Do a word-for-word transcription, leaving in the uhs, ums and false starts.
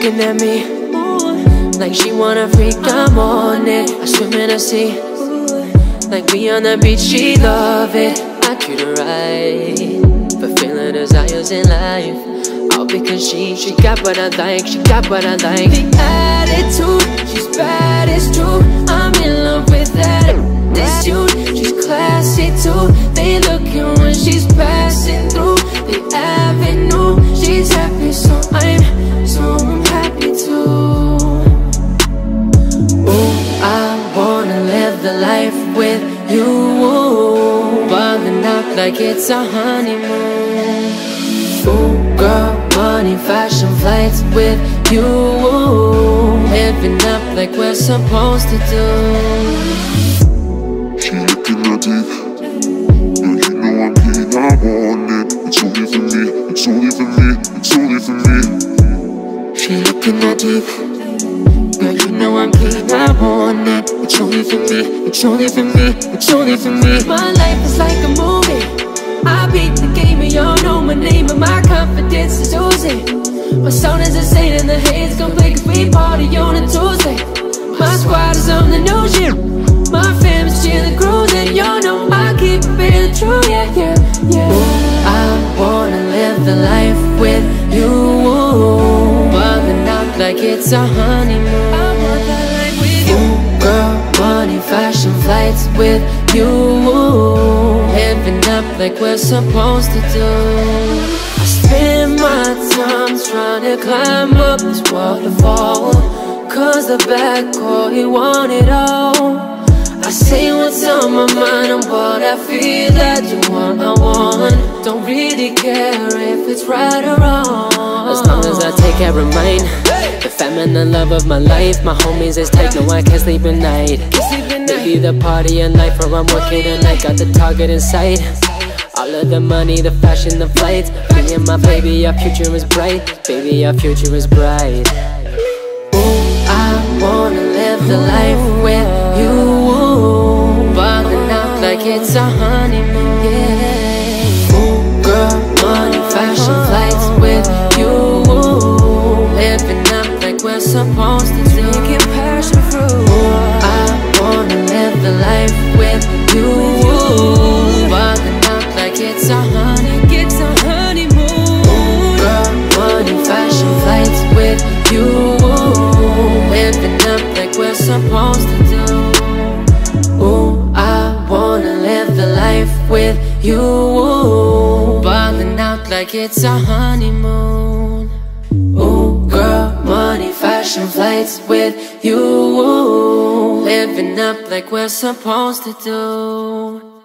looking at me, ooh, like she wanna freak. I'm on it. I swim in a sea, ooh, like we on the beach. She love it. I treat her right, fulfilling desires in life, all because she she got what I like. She got what I like. The attitude, she's bad, it's true. I'm in love with that attitude. She's classy too. They looking when she's passing through the avenue. She's happy, so I'm, so I'm happy too. Ooh, I wanna live the life with you. Ooh, ballin' up like it's a honeymoon. Ooh, girl, money, fashion, flights with you. Ooh, living up like we're supposed to do. She looking at it, yeah, you know I'm keen, I want it. It's only for me, it's only for me, it's only for me. She looking at it, girl, you know I'm keen, I want it. It's only for me, it's only for me, it's only for me. My life is like a movie, I beat the game and y'all know my name. And my confidence is oozing, my sound is insane and the haze gon' play, cause we party on a Tuesday. My squad is on the new ship, my fam is chillin' cruising. Y'all know I keep it feeling true, yeah, yeah, yeah. Ooh, I wanna live the life with you, bugging out like it's a honeymoon. I want that life with you. Ooh, girl, money, fashion, flights with you. Living up like we're supposed to do. I spend my time trying to climb up this waterfall, cause the back call, you want it all. I say what's on my mind and what I feel that you want, I want. Don't really care if it's right or wrong, as long as I take care of mine. Hey! The feminine love of my life, my homies is tight, no I can't sleep at night. Maybe the party and life where I'm working and I got the target in sight. All of the money, the fashion, the flights, me and my baby, our future is bright. Baby, our future is bright. Ooh, I wanna live the life with you. Like it's a honeymoon, yeah. Ooh, girl, money, fashion, flights with you. Living up like we're supposed to do. You can passion through. Ooh, I wanna live the life with you. Living up like it's a honey, it's a honeymoon. Ooh, girl, money, fashion, flights with you. Living up like we're supposed to do. Ooh, I wanna live the life with you, ballin' out like it's a honeymoon. Ooh, girl, money, fashion, flights with you, living up like we're supposed to do.